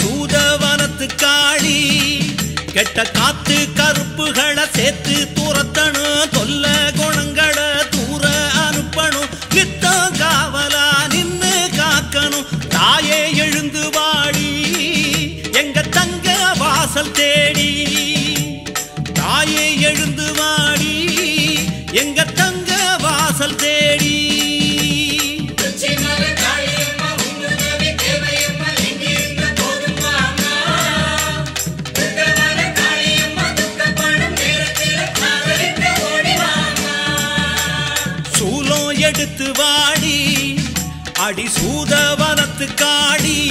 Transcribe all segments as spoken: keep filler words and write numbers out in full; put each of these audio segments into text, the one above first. சூதவனத்து காளி கெட்ட காத்து கருப்புகளை சேர்த்து துரத்தணும் தொல்ல குணங்களை தூர அனுப்பணும் நித்தம் காவலா நின்னு காக்கணும் தாயே எழுந்து வாடி எங்க தங்க வாசல் தேடி தாயே எழுந்து வாடி எங்க தங்க வாசல் தேடி अड़ी सूद वनत्तु काड़ी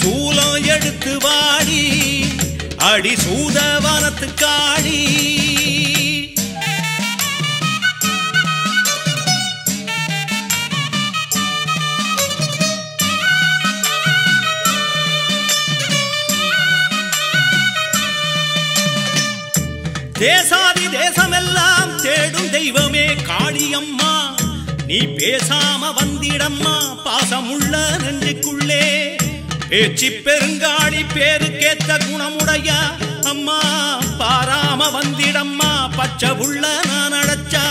सूलो एडुत्तु वाड़ी अड़ी सूद वनत्तु काड़ी देसादि देशमेल्लाम तेडुम दैवमे काळियम्मा நீ பேசாம வந்திடம்மா பாசமுள்ள நெஞ்சுக்குள்ளே பேச்சி பெருங்காளி பேருக்கேத்த குணமுடைய அம்மா பாராம வந்திடம்மா பச்சவுள்ள நான் அடைச்சா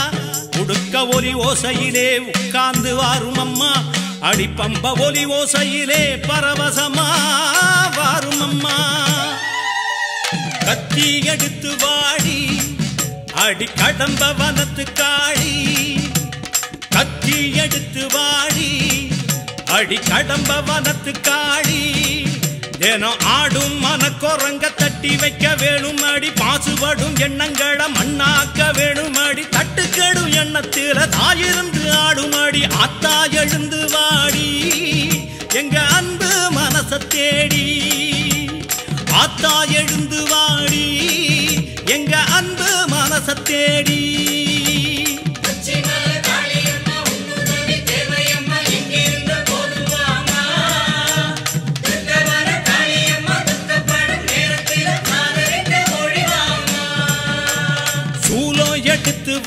உடுக்க ஒலி ஓசையிலே உட்கார்ந்து வாரும் அம்மா அடிப்பம்ப ஒலி ஓசையிலே பரவசமா வாரும் அம்மா கத்தி எடுத்து வாடி அடி கடம்ப வனத்து காளி கத்தி எடுத்து வாடி அடி கடம்ப வனத்து காடி தினம் ஆடும் மனக்குரங்க தட்டி வைக்க வேணும் அடி பாசுபடும் எண்ணங்களை மண்ணாக்க வேணும் அடி தட்டுக்கடும் எண்ணத்தில தாயிருந்து ஆடும் அடி ஆத்தா எழுந்து வாடி எங்க அன்பு மனச தேடி ஆத்தா எழுந்து வாடி எங்க அன்பு மனச தேடி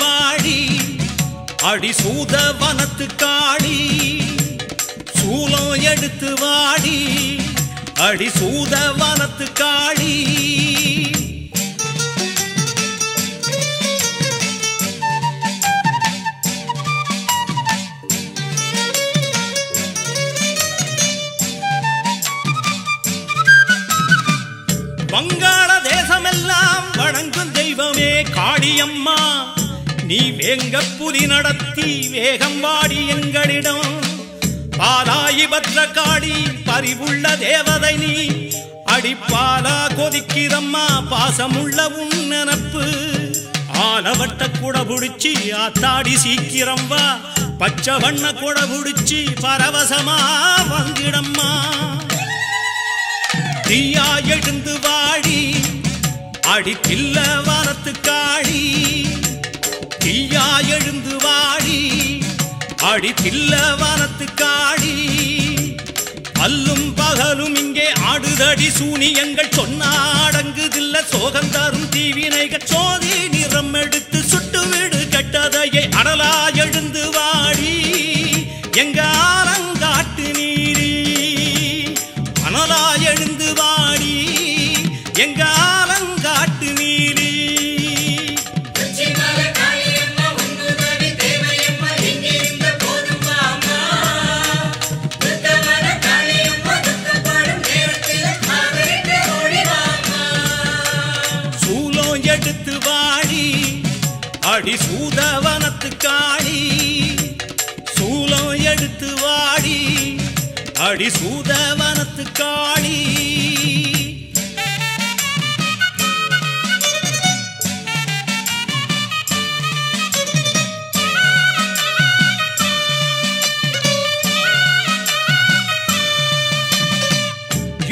வாடி அடி சூத வனத்து காடி சூலம் எடுத்து வாடி அடி சூத வனத்து காடி வங்காள தேசமெல்லாம் வணங்கும் தெய்வமே காளியம்மா நீ வேங்க புலி நடத்தி வேகம் வாடி எங்களிடம் பாலாயி பத்ர காடி பரிவுள்ள தேவதை நீ அடிப்பாலா கொதிக்கிறம்மா பாசமுள்ள உன் நினப்பு ஆலவட்ட கூட புடிச்சி ஆத்தாடி சீக்கிரம் வா பச்சை வண்ண கூட புடிச்சி பரவசமா வந்திடம்மா தீயா எழுந்து வாடி அடித்தில்ல வரத்து காடி தீயா எழுந்து வாடி அடித்தில்ல வரத்து காடி அல்லும் பகலும் இங்கே ஆடுதடி சூனியங்கள் சொன்னாடங்குதில்ல சோகம் தரும் தீவினைகள் சோதி நிறம் எடுத்து சுட்டு வீடு கட்டதையை அடலா எழுந்து வாடி எங்க ஆலங்காட்டு நீரி அனலா எழுந்து வாடி எங்க ஆலங்காட்டு நீரி அடி சூத வனத்து காடி சூலம் எடுத்து வாடி அடி சூத வனத்து காடி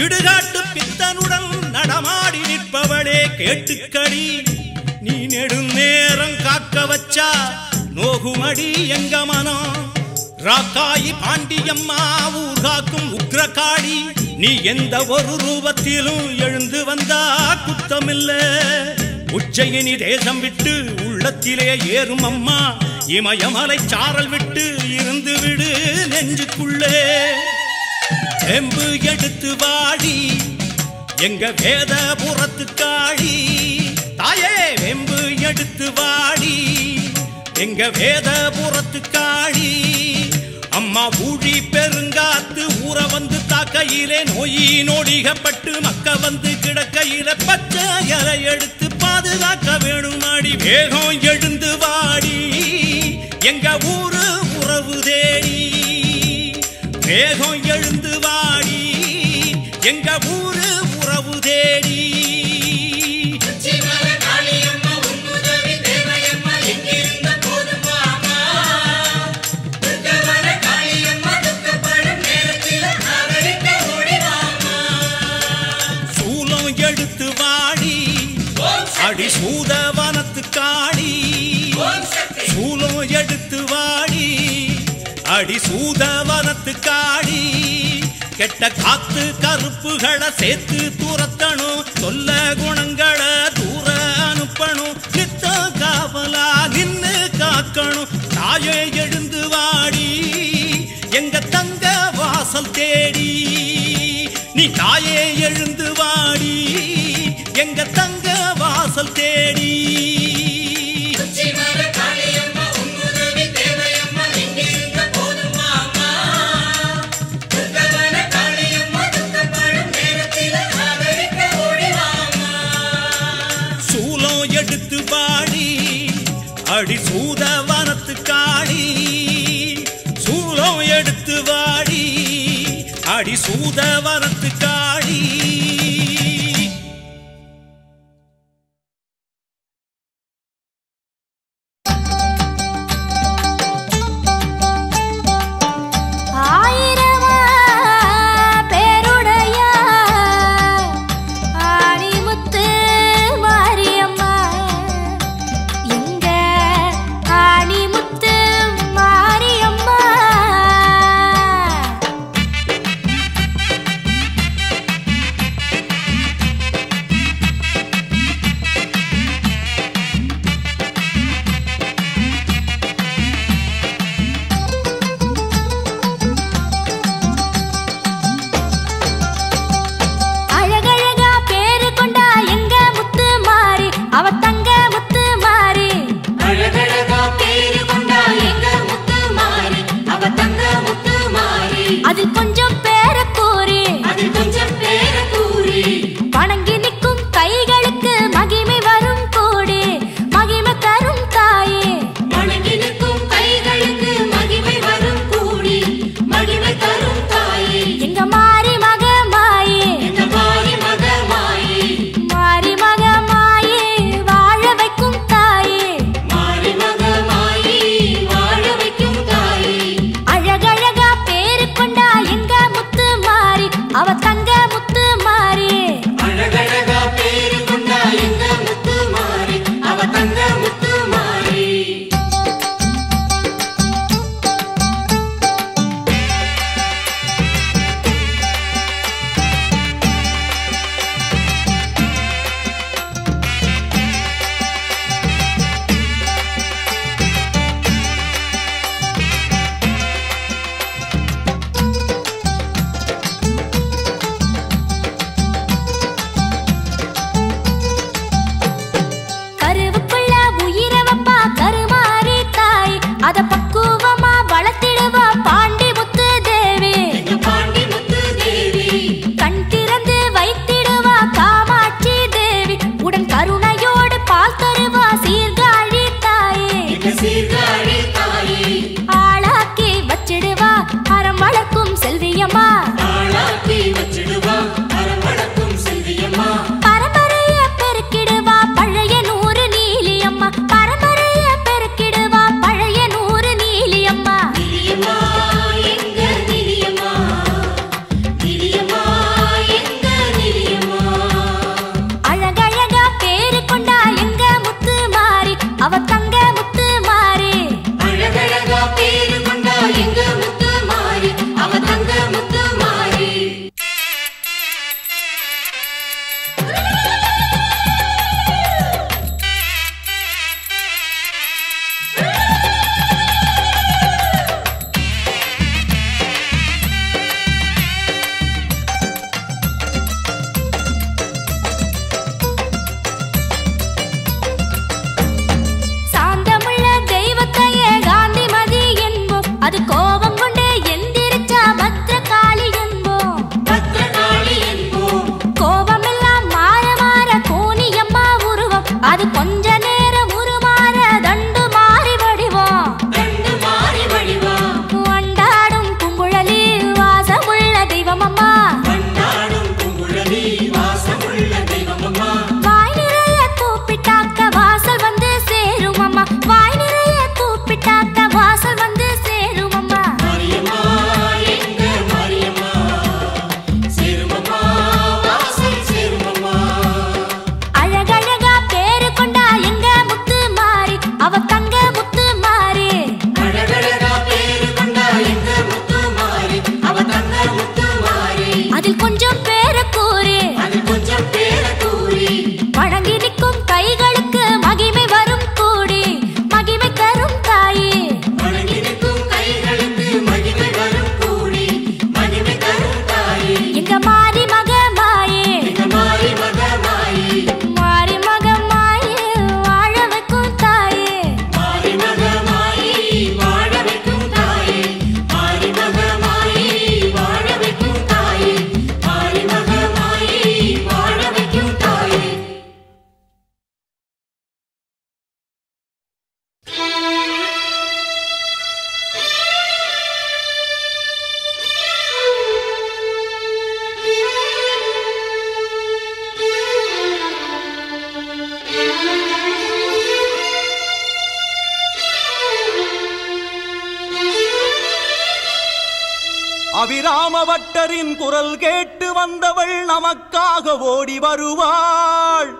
இடுகாட்டு பித்தனுடன் நடமாடி நிற்பவளே கேட்டுக்கடி நீ நெடுநேரம் காக்க வச்சா நோகுமடி எங்க மனம் ராக்காயி பாண்டியம்மா ஊர் காக்கும் உக்ர காடி நீ எந்த ஒரு ரூபத்திலும் எழுந்து வந்தா குத்தமில்ல உச்சயினி தேசம் விட்டு உள்ளத்திலே ஏறும் அம்மா இமயமலை சாரல் விட்டு இருந்து விடு நெஞ்சுக்குள்ளே செம்பு எடுத்து வாடி எங்க வேதபுரத்து காளி தாயே வெம்பு எடுத்து வாடி எங்க வேதபுரத்து காளி அம்மா ஊழி பெருங்காத்து ஊற வந்து தாக்கையிலே நோயி நோடிகப்பட்டு மக்க வந்து கிடக்கையில பச்சையரை எடுத்து பாதுகாக்க வேணுமாடி வேகம் எழுந்து வாடி எங்க ஊரு உறவு தேடி வேகம் எழுந்து வாடி எங்க ஊரு உறவு தேடி அடி சூத வனத்து காடி சூலம் எடுத்து வாடி அடி சூத வனத்து காடி கெட்ட காத்து கருப்புகளை சேர்த்து துரத்தணும் சொல்ல குணங்களை தூர அனுப்பணும் நித்த காவலா நின்னு காக்கணும் தாயே எழுந்து வாடி எங்க தங்க வாசல் தேடி நீ தாயே எழுந்து வாடி எங்க தங்க வாசல் தேடி சூலம் எடுத்து வாடி அடி சூத வனத்து காடி சூலம் எடுத்து வாடி அடி சூத வனத்து காடி அபிராம பட்டரின் குரல் கேட்டு வந்தவள் நமக்காக ஓடி வருவாள்.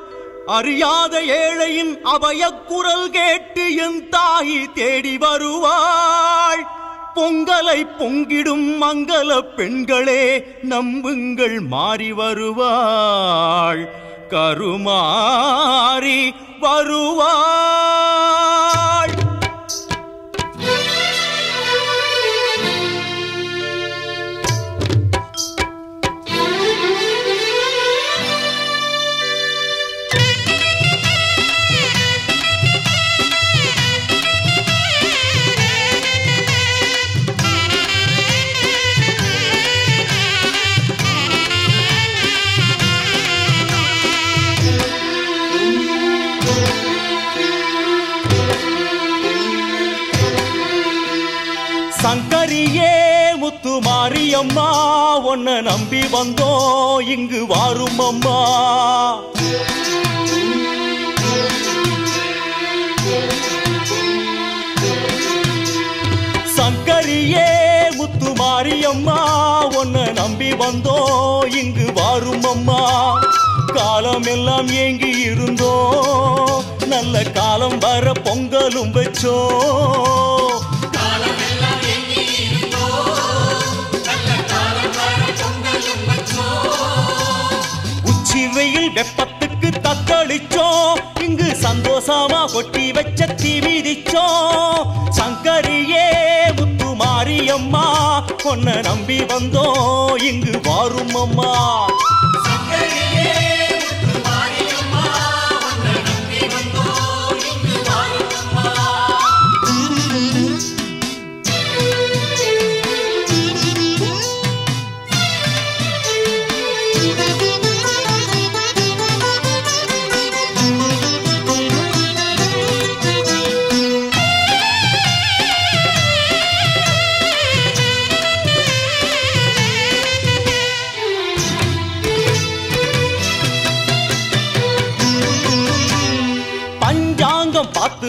அறியாத ஏழையின் அபயக் குரல் கேட்டு என் தாயி தேடி வருவாள். பொங்கலை பொங்கிடும் மங்கள பெண்களே நம்புங்கள் மாறி வருவாள், கருமாறி வருவாள். சங்கரியே முத்து மாரியம்மா உன்னை நம்பி வந்தோம் இங்கு வாரும் அம்மா. சங்கரியே முத்து மாரியம்மா உன்னை நம்பி வந்தோம் இங்கு வாரும் அம்மா. காலம் எல்லாம் ஏங்கி இருந்தோம், நல்ல காலம் வர பொங்கலும் வச்சோம். உச்சிவெயில் வெப்பத்துக்கு தத்தளிச்சோம், இங்கு சந்தோஷமா கொட்டி வச்ச தீ மிதிச்சோம். சங்கரியே முத்து மாரியம்மா உன்னை நம்பி வந்தோம் இங்கு வாரும் அம்மா. பார்த்து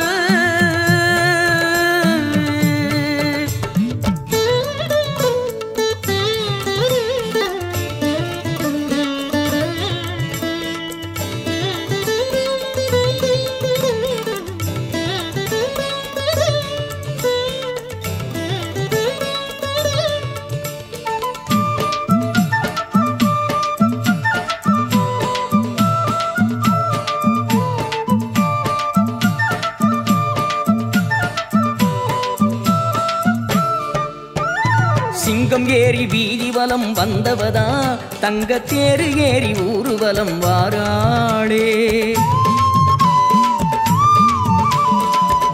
ஏறி வீதி வலம் வந்தவதா தங்க தேரு ஏறி ஊர்வலம் வாராளே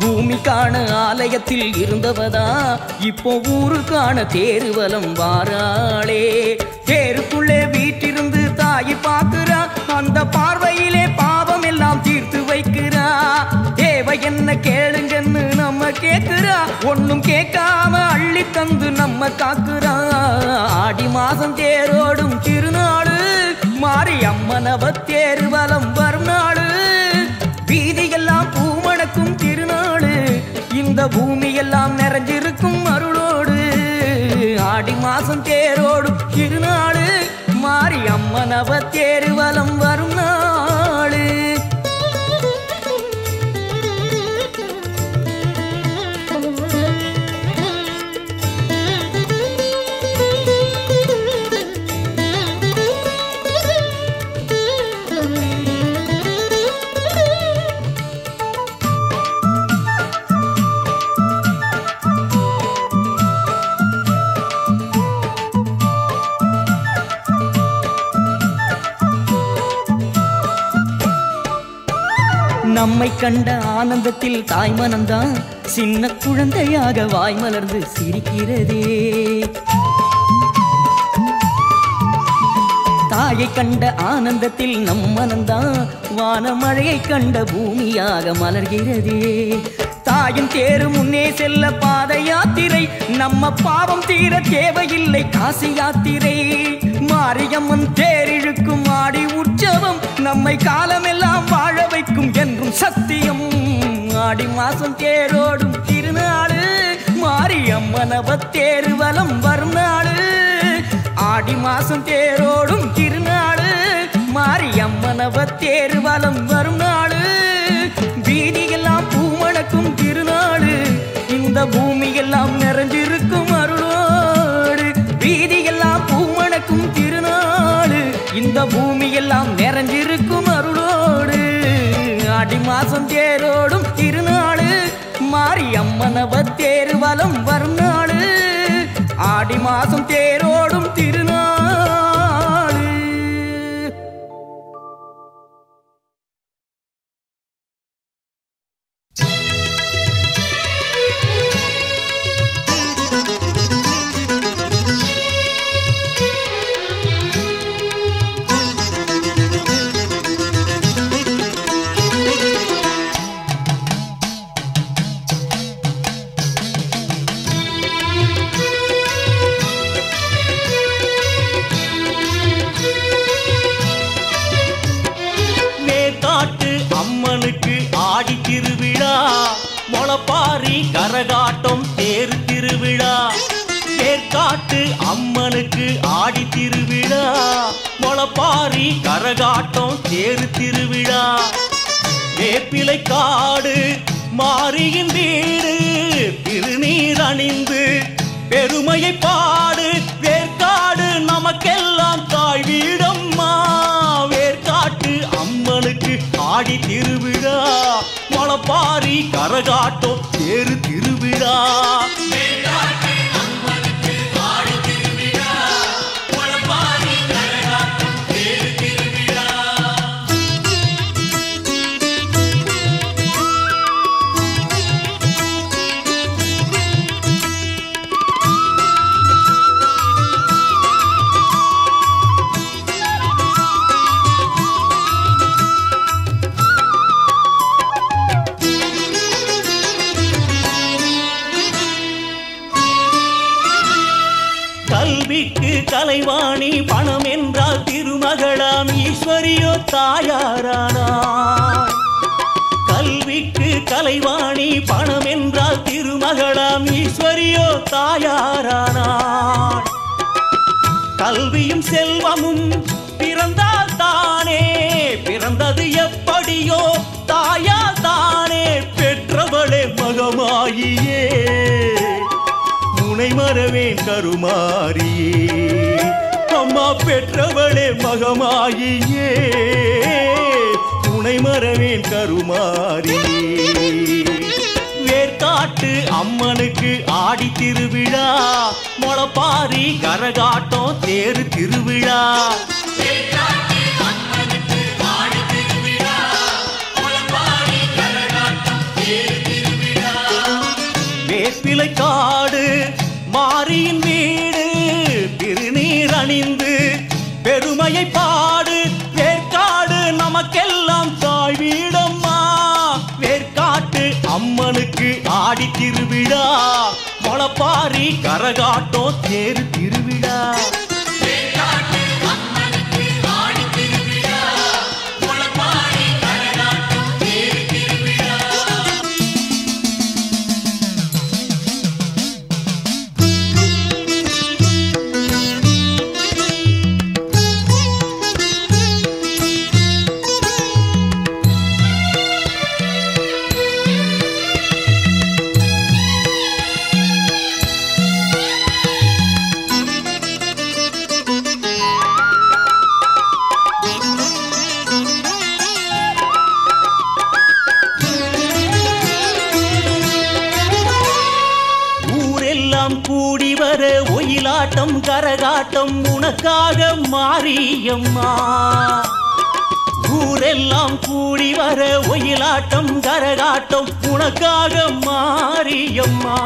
பூமி காண ஆலயத்தில் இருந்தவதா இப்போ ஊரு காண தேர்வலம் வாராளே தேருக்குள்ளே வீட்டிருந்து தாய் பார்க்கிறா அந்த பார்வையிலே பாவம் எல்லாம் தீர்த்து வைக்கிறா தேவை என்ன கேளுங்கன்னு நம்ம கேட்கிறா ஒன்னும் கேட்காம அள்ளி தந்து நம்ம காக்குறா ஆடி மாசம் தேரோடும் திருநாடு மாரியம்மனவ தேர்வலம் வரும் நாடு வீதியெல்லாம் பூமணக்கும் திருநாடு இந்த பூமியெல்லாம் நிறைஞ்சிருக்கும் அருளோடு ஆடி மாசம் தேரோடும் திருநாடு மாரியம்மனவ தேர்வலம் வரும் நாடு நம்மை கண்ட ஆனந்தத்தில் தாய்மனந்தான் சின்ன குழந்தையாக வாய் மலர்ந்து சிரிக்கிறதே தாயை கண்ட ஆனந்தத்தில் நம் மனந்தான் வானமழையை கண்ட பூமியாக மலர்கிறதே தாயின் தேரு முன்னே செல்ல பாத யாத்திரை நம்ம பாவம் தீர தேவையில்லை காசி யாத்திரை மாரியம்மன் தேரிழுக்கும் ஆடி உற்சவம் நம்மை காலமெல்லாம் வாழ வைக்கும் என்றும் சத்தியம் ஆடி மாசம் தேரோடும் திருநாடு மாரியம்மனவ தேர்வலம் வரும் நாடு ஆடி மாசம் தேரோடும் திருநாடு மாரியம்மனவ தேர்வலம் வரும் நாடு வீதியெல்லாம் பூமணக்கும் திருநாடு இந்த பூமியெல்லாம் நிறைஞ்சிருக்கும் அருளோடு வீதியெல்லாம் பூமணக்கும் திருநாடு இந்த பூமியெல்லாம் நிறைஞ்சிருக்கும் அருளோடு ஆடி மாசம் தேரோடும் திருநாடு மாரியம்மனவ தேர்வலம் வரும் நாடு ஆடி மாசம் தேரோடும் திருநாடு. பாரி கரகாட்டம் தேர் திருவிழா தேர்காட்டு அம்மனுக்கு ஆடி திருவிழா மொளப்பாரி கரகாட்டம் தேர் திருவிழா வேப்பிலை காடு மாரியின் வீடு திருநீர் அணிந்து பெருமையை பாடு தேர்காடு நமக்கெல்லாம் தாய் வீடம்மா வேர்காட்டு அம்மனுக்கு ஆடி திருவிழா மொளப்பாரி கரகாட்டம் தேர் திருவிழா கல்விக்கு கலைவாணி பணம் என்றால் திருமகளாம் ஈஸ்வரியோ தாயாரானார். கல்விக்கு கலைவாணி பணம் என்றால் திருமகளாம் ஈஸ்வரியோ தாயாரானார். கல்வியும் செல்வமும் பிறந்தால் தானே, பிறந்தது எப்படியோ தாயா தானே, பெற்றவளே மகமாயியே உனை மறவேன் கருமாரியே, அம்மா பெற்றவளே மகமாயியே உனை மறவேன் கருமாரியே. வேர்காட்டு அம்மனுக்கு ஆடி திருவிழா, முளப்பாரி கரகாட்டம் தேர் திருவிழா, வேப்பிலை காடு மாரியின் வீடு திருநீர் அணிந்து பெருமையை பாடு. வேற்காடு நமக்கெல்லாம் தாய் வீடம்மா, வேற்காட்டு அம்மனுக்கு ஆடி திருவிழா, முளப்பாரி கரகாட்டம் தேர் திருவிழா, கரகாட்டம் உனக்காக மாரியம்மா. ஊரெல்லாம் கூடி வர ஒயிலாட்டம் கரகாட்டம் உனக்காக மாரியம்மா.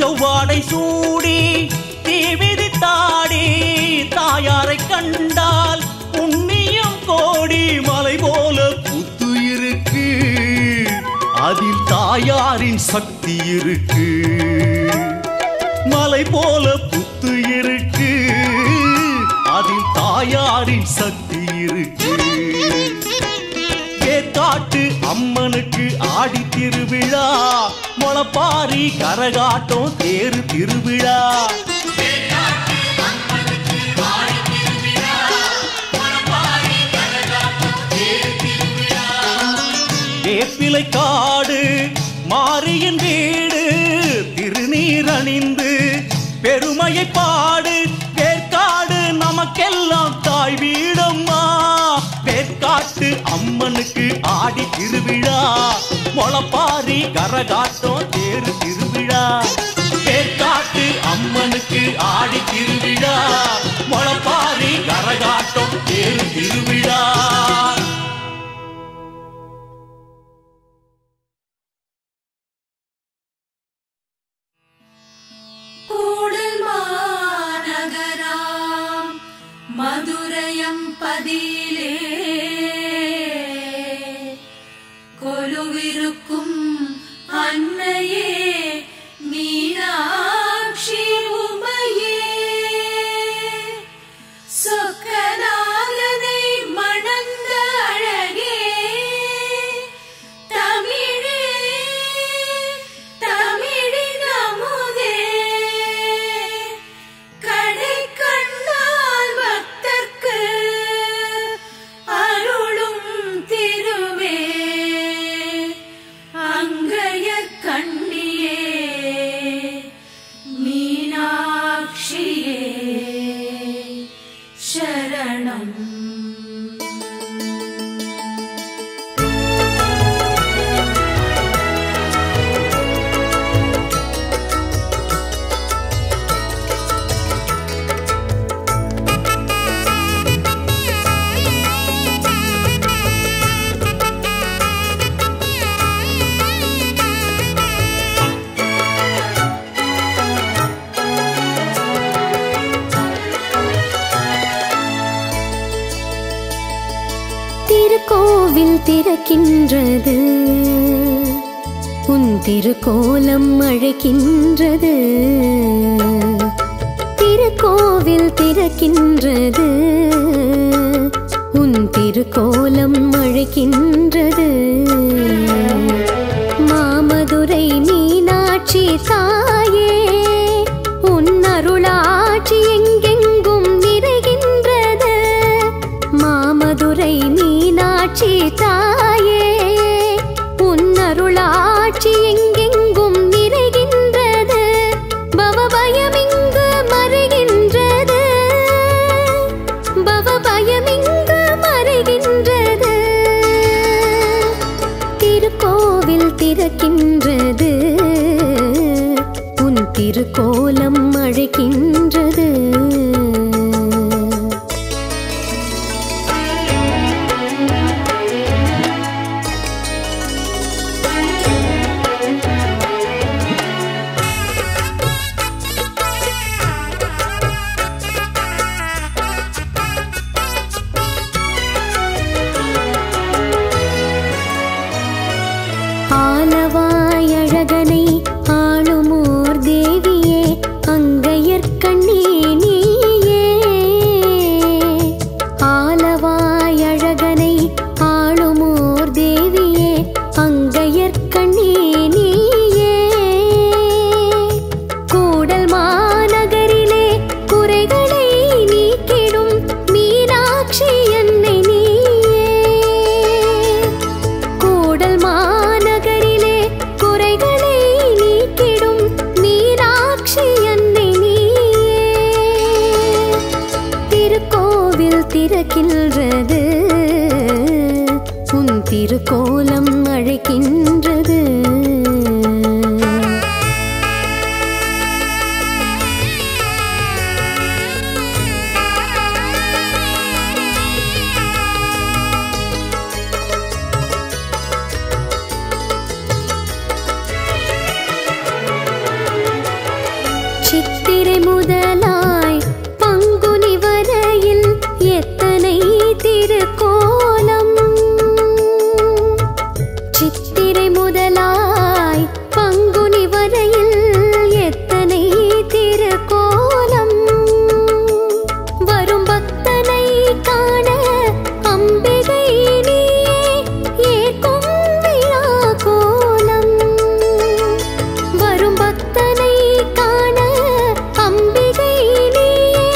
செவ்வாடை சூடி தீவிதி தாடி தாயாரை கண்டால் புண்ணியம் கோடி, மலை போல புத்துயிருக்கு அதில் தாயாரின் சக்தி இருக்கு, மலை போல புத்து இருக்கு அதில் தாயாரின் சக்தி இருக்கு. வேற்காட்டு அம்மனுக்கு ஆடி திருவிழா, முளப்பாரி கரகாட்டம் தேர் திருவிழா, வேப்பிலை காடு மாரியின் வீடு திருநீர் அணிந்து பெருமையை பாடு. வேற்காடு நமக்கெல்லாம் தாய் வீடம்மா, வேற்காட்டு அம்மனுக்கு ஆடி திருவிழா, முளப்பாரி கரகாட்டம் தேர் திருவிழா, வேற்காட்டு அம்மனுக்கு ஆடி திருவிழா, முளப்பாரி கரகாட்டம் தேர் திருவிழா. திறக்கின்றது உன் திருக்கோலம் அழைக்கின்றது, திருக்கோவில் திறக்கின்றது, உன் திருக்கோலம் அழைக்கின்றது. மாமதுரை மீனாட்சி தாயே, உன் அருளாட்சி எங்கெங்கும் நிறைகின்றது. மாமதுரை மீனாட்சி தாயே, உன் அருளாட்சி எங்கெங்கும் நிறைகின்றது. பவபயம் இங்கு மறைகின்றது, பவபயம் இங்கு மறைகின்றது. திருக்கோவில் திறக்கின்றது, உன் திருக்கோலம் அழைக்கின்றது. திறக்கின்றது, உன் திருக்கோலம் அழைக்கின்றது. சித்திரை முதலாய் பங்குனி வரையில் எத்தனை திருக்கோலம். சித்திரை முதலாய் பங்குனி வரையில் எத்தனை திருக்கோலம். வரும் பக்தனை காண அம்பிகை நீயே ஏற்கும் விழா கோலம். வரும் பக்தனை காண அம்பிகை நீயே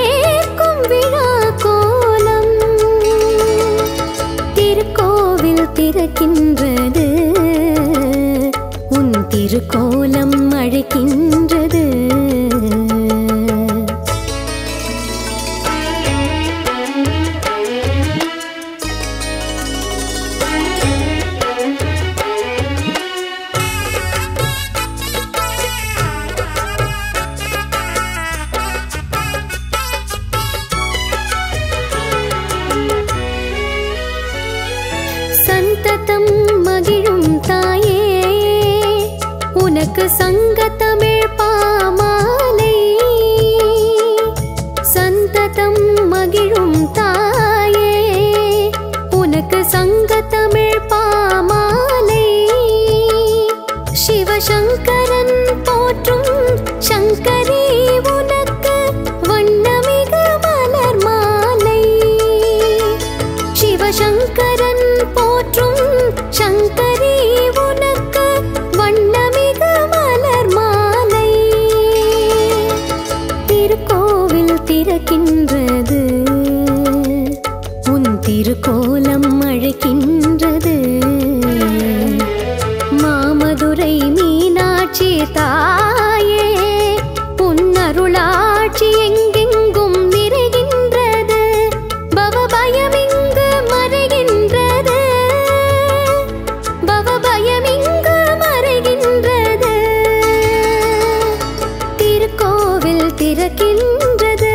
ஏற்கும் விழா கோலம். திருக்கோவில் திறக்கின்றது, உன் திருக்கோலம் அழைக்கின்றது. சந்ததம் மகிழும் தாயே, உனக்கு சங்கத்தமிழ் பாமாலை. சந்ததம் மகிழும் தாயே, உனக்கு சங்கத்தமிழ் பாமாலை. சிவசங்கரன் போற்றும் சங்கரி, உனக்கு வண்ணமிகு மலர் மாலை. சிவசங்கரன் போற்றும் சங்கரி, உனக்கு வண்ணமிகு மலர் மாலை. திருக்கோவில் திறக்கின்றது, உன் திருக்கோலம் அழைக்கின்றது. மாமதுரை மீனாட்சி தாயே, உன் அருளாட்சி எங்கெங்கும் நிறைகின்றது. பவபயம் இங்கு மறைகின்றது, பவபயம் இங்கு மறைகின்றது. திருக்கோவில் திறக்கின்றது,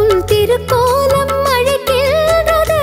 உன் திருக்கோலம் அழைக்கின்றது.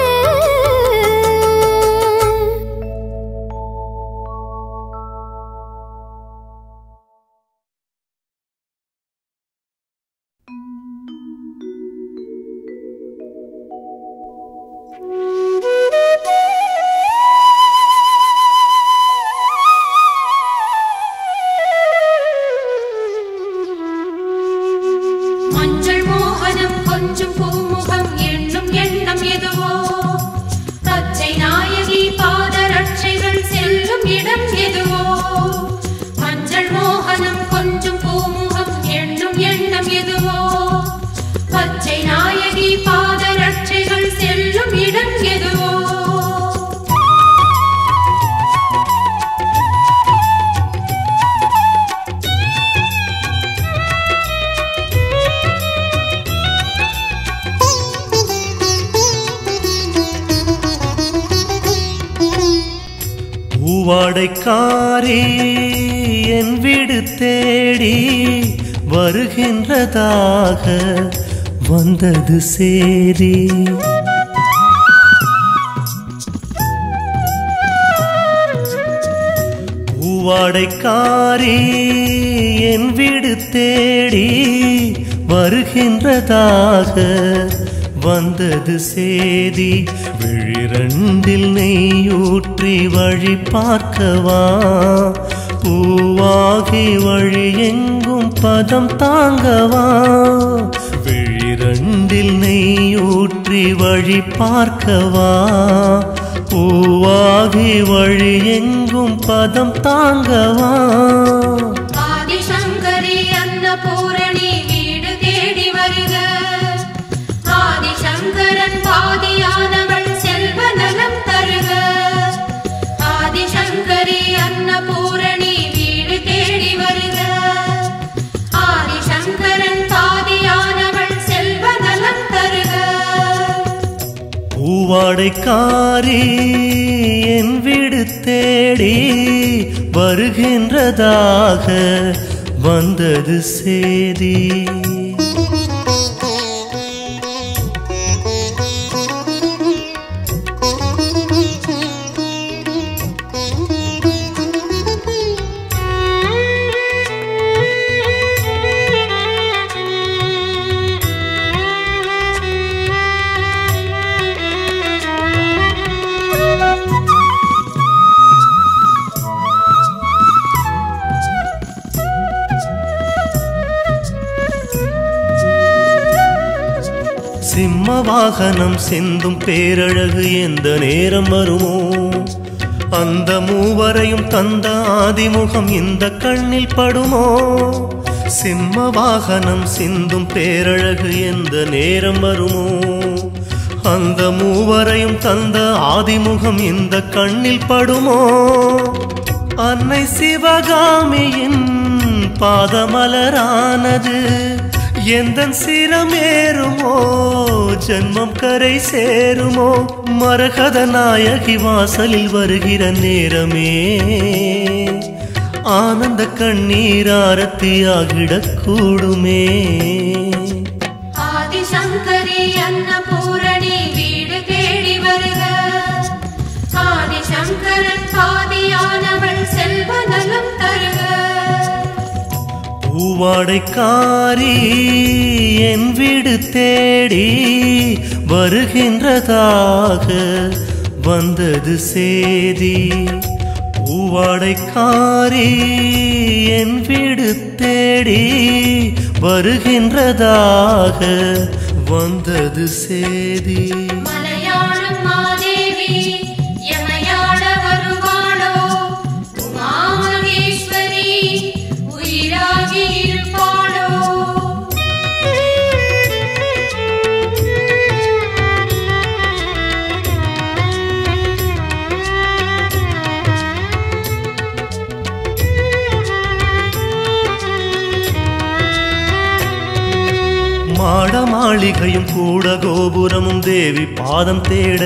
மலைக்காரி என் வீடு தேடி வருகின்றதாக வந்தது சேரி. பூவாடைக்காரி என் வீடு தேடி வருகின்றதாக வந்தது சேதி. விழிரண்டில் நெய்யூற்றி வழி பார்க்கவா, பூவாகி வழி எங்கும் பதம் தாங்கவா. விழிரண்டில் நெய்யூற்றி வழி பார்க்கவா, பூவாகி வழி எங்கும் பதம் தாங்கவா. பூவாடைக்காரி என் வீடு தேடி வருகின்றதாக வந்தது சேதி. வாகனம் சிந்தும் பேரழகு எந்த நேரம் வருமோ, அந்த மூவரையும் தந்த ஆதிமுகம் இந்த கண்ணில் படுமோ. சிம்ம வாகனம் சிந்தும் பேரழகு எந்த நேரம் வருமோ, அந்த மூவரையும் தந்த ஆதிமுகம் இந்த கண்ணில் படுமோ. அன்னை சிவகாமியின் பாதமலரானது எந்தன் சிரமேறுமோ, ஜன்மம் கரை சேருமோ. மரகத நாயகி வாசலில் வருகிற நேரமே ஆனந்த கண்ணீர் ஆரத்தியாகிடக் கூடுமே. ஆதிசங்கரி அன்னபூரணி வீடு தேடி வருக, ஆதிசங்கரன் பாதியானவள் செல்வ நலம் தருக. பூவாடைக்காரி என் வீடு தேடி வருகின்றதாக வந்தது சேதி. பூவாடைக்காரி என் வீடு தேடி வருகின்றதாக வந்தது சேதி. மாளிகையும் கூட கோபுரமும் தேவி பாதம் தேட,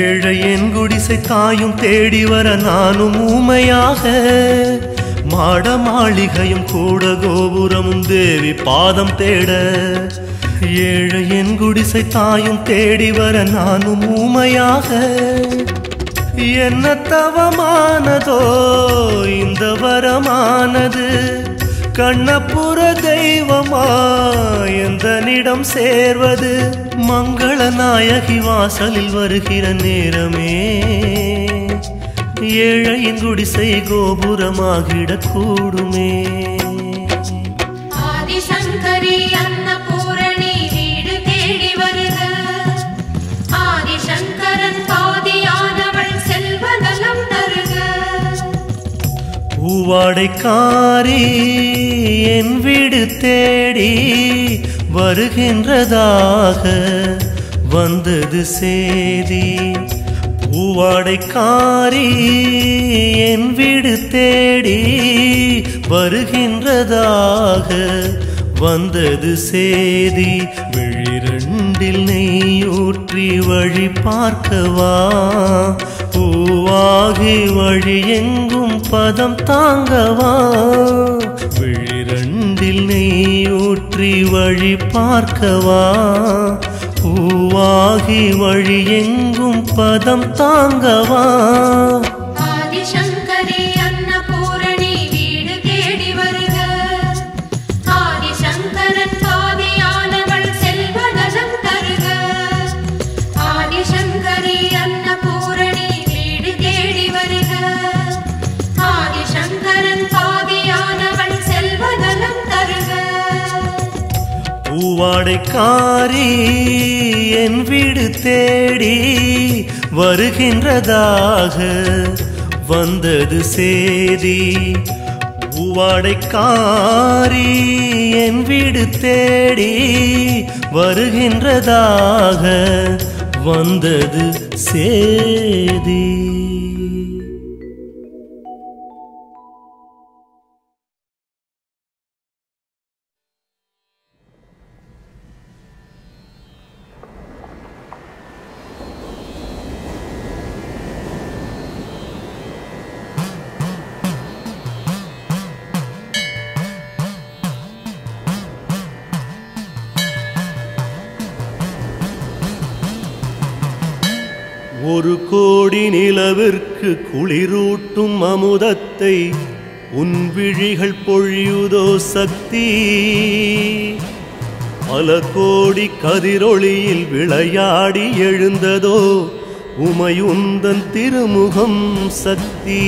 ஏழை என் குடிசை தாயும் தேடி வர நானும் ஊமையாக. மாட மாளிகையும் கூட கோபுரமும் தேவி பாதம் தேட, ஏழை என் குடிசை தாயும் தேடி வர நானும் ஊமையாக. என்ன தவமானதோ இந்த வரமானது, கண்ணப்புற தெய்வமாய் எந்தனிடம் சேர்வது. மங்கள நாயகி வாசலில் வருகிற நேரமே ஏழையின் குடிசை கோபுரமாகிடக் கூடுமே. ஆதிசங்கரி அன்னபூரணி வீடு தேடி வருக, ஆதிசங்கரன் பாதியானவள் செல்வ நலம் தருக. பூவாடைக்காரி என் வீடு தேடி வருகின்றதாக வந்தது சேதி. பூவாடைக்காரி என் வீடு தேடி வருகின்றதாக வந்தது சேதி. விழிரண்டில் நெய்யூற்றி வழி பார்க்கவா, பூவாகி வழியெங்கும் பதம் தாங்கவா விழிரண்டில் நெய் ஊற்றி வழி பார்க்கவா பூவாகி வழியெங்கும் பதம் தாங்கவா பூவாடைக்காரி என் வீடு தேடி வருகின்றதாக வந்தது சேதி பூவாடைக்காரி என் வீடு தேடி வருகின்றதாக வந்தது சேதி. ஒரு கோடி நிலவிற்கு குளிரூட்டும் அமுதத்தை உன் விழிகள் பொழியுதோ சக்தி, பல கோடி கதிரொளியில் விளையாடி எழுந்ததோ உமையுந்தன் திருமுகம் சக்தி.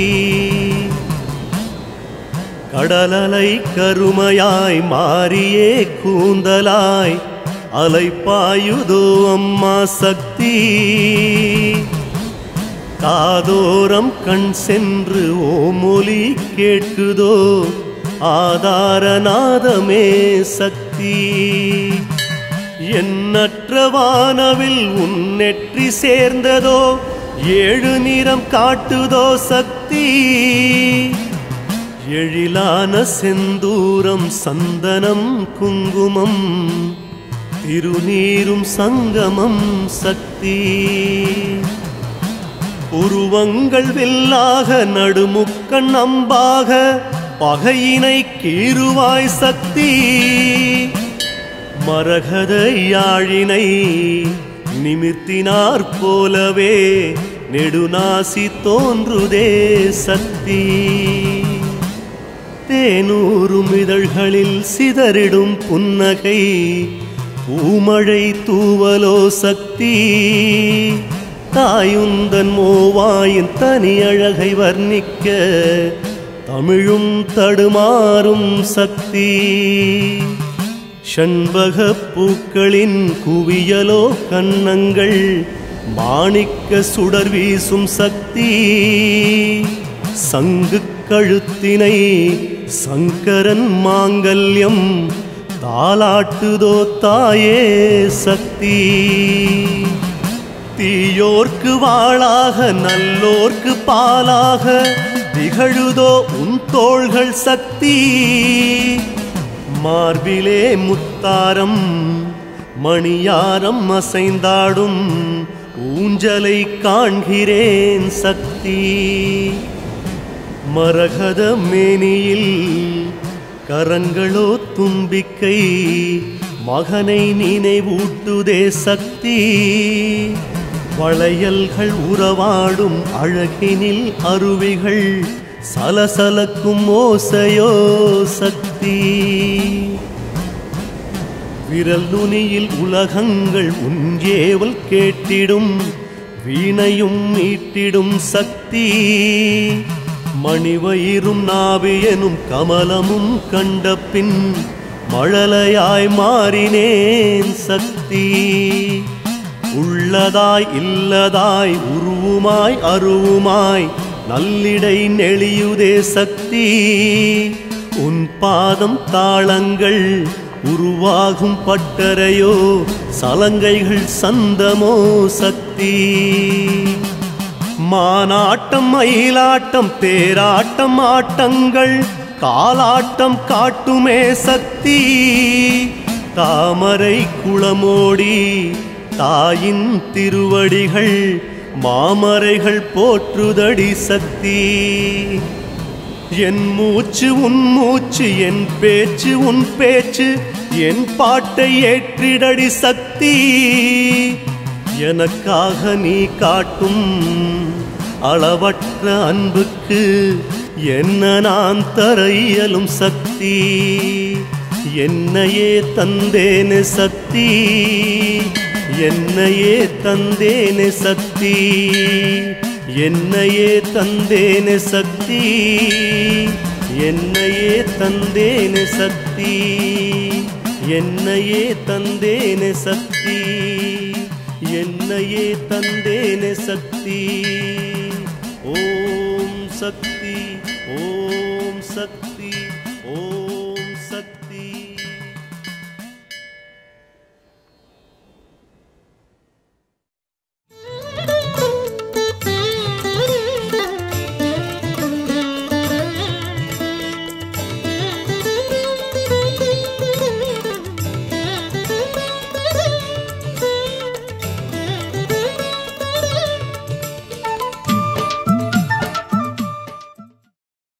கடலலை கருமையாய் மாறியே கூந்தலாய் அலைப்பாயுதோ அம்மா சக்தி. காதோரம் கண் சென்று ஓமொலி கேட்குதோ ஆதாரநாதமே சக்தி. எண்ணற்ற வானவில் உன் நெற்றி சேர்ந்ததோ ஏழு நிறம் காட்டுதோ சக்தி. எழிலான செந்தூரம் சந்தனம் குங்குமம் திருநீரும் சங்கமம் சக்தி. உருவங்கள் வில்லாக நடுமுக்கண் அம்பாக பகையினை கீறுவாய் சக்தி. மரகத யாழினை நிமித்தினார் போலவே நெடுநாசி தோன்றுதே சக்தி. தேனூரும் இதழ்களில் சிதறிடும் புன்னகை பூமழை தூவலோ சக்தி. தாயுந்தன் மோவாயின் தனி அழகை வர்ணிக்க தமிழும் தடுமாறும் சக்தி. ஷண்பகப் பூக்களின் குவியலோ கன்னங்கள் மாணிக்க சுடர் வீசும் சக்தி. சங்கு கழுத்தினை சங்கரன் மாங்கல்யம் தாலாட்டுதோ தாயே சக்தி. தீயோர்க்கு வாளாக நல்லோர்க்கு பாலாக திகழுதோ உன் தோள்கள் சக்தி. மார்பிலே முத்தாரம் மணியாரம் அசைந்தாடும் ஊஞ்சலை காண்கிறேன் சக்தி. மரகத மேனியில் கரங்களோ தும்பிக்கை மகனை நினைவூட்டுதே சக்தி. வளையல்கள் உறவாடும் அழகினில் அருவிகள் சலசலக்கும் ஓசையோ சக்தி. விரல் நுனியில் உலகங்கள் உஞ்சேவல் கேட்டிடும் வீணையும் மீட்டிடும் சக்தி. மணிவயிரும் நாவியனும் கமலமும் கண்ட பின் மழலையாய் மாறினேன் சக்தி. உள்ளதாய் இல்லதாய் உருவுமாய் அருவுமாய் நல்லிடை நெளியுதே சக்தி. உன் பாதம் தாளங்கள் உருவாகும் பட்டறையோ சலங்கைகள் சந்தமோ சக்தி. மானாட்டம் மயிலாட்டம் தேராட்டம் ஆட்டங்கள் காலாட்டம் காட்டுமே சக்தி. தாமரை குளமோடி தாயின் திருவடிகள் மாமரைகள் போற்றுதடி சக்தி என் மூச்சு உன் மூச்சு என் பேச்சு உன் பேச்சு என் பாட்டை ஏற்றிடடி சக்தி எனக்காக நீ காட்டும் அளவற்ற அன்புக்கு என்ன நான் தர இயலும் சக்தி என்னையே தந்தேனே சக்தி என்னையே தந்தேனே சக்தி என்னையே தந்தேனே சக்தி என்னையே தந்தேனே சக்தி என்னையே தந்தேனே சக்தி என்னையே தந்தேனே சக்தி ஓம் சக்தி ஓம் சக்தி।